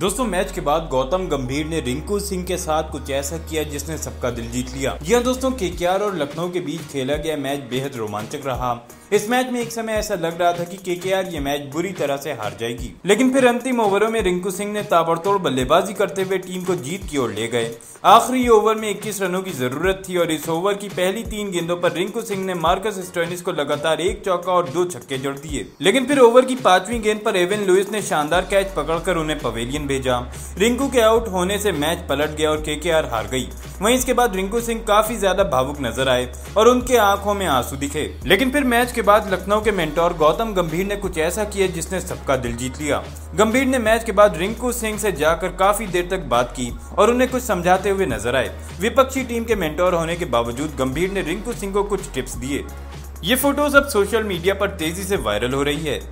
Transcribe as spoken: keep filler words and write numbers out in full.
दोस्तों मैच के बाद गौतम गंभीर ने रिंकू सिंह के साथ कुछ ऐसा किया जिसने सबका दिल जीत लिया। जी हां दोस्तों, केकेआर और लखनऊ के बीच खेला गया मैच बेहद रोमांचक रहा। इस मैच में एक समय ऐसा लग रहा था कि केकेआर ये मैच बुरी तरह से हार जाएगी, लेकिन फिर अंतिम ओवरों में रिंकू सिंह ने ताबड़तोड़ बल्लेबाजी करते हुए टीम को जीत की ओर ले गए। आखिरी ओवर में इक्कीस रनों की जरूरत थी और इस ओवर की पहली तीन गेंदों पर रिंकू सिंह ने मार्कस स्टैनिस को लगातार एक चौका और दो छक्के जड़ दिए, लेकिन फिर ओवर की पांचवी गेंद पर एवन लुइस ने शानदार कैच पकड़कर उन्हें पवेलियन भेजा। रिंकू के आउट होने से मैच पलट गया और केकेआर हार गई। वहीं इसके बाद रिंकू सिंह काफी ज्यादा भावुक नजर आए और उनके आंखों में आंसू दिखे, लेकिन फिर मैच के बाद लखनऊ के मेंटोर गौतम गंभीर ने कुछ ऐसा किया जिसने सबका दिल जीत लिया। गंभीर ने मैच के बाद रिंकू सिंह से जाकर काफी देर तक बात की और उन्हें कुछ समझाते हुए नजर आए। विपक्षी टीम के मेंटोर होने के बावजूद गंभीर ने रिंकू सिंह को कुछ टिप्स दिए। ये फोटोज अब सोशल मीडिया पर तेजी से वायरल हो रही है।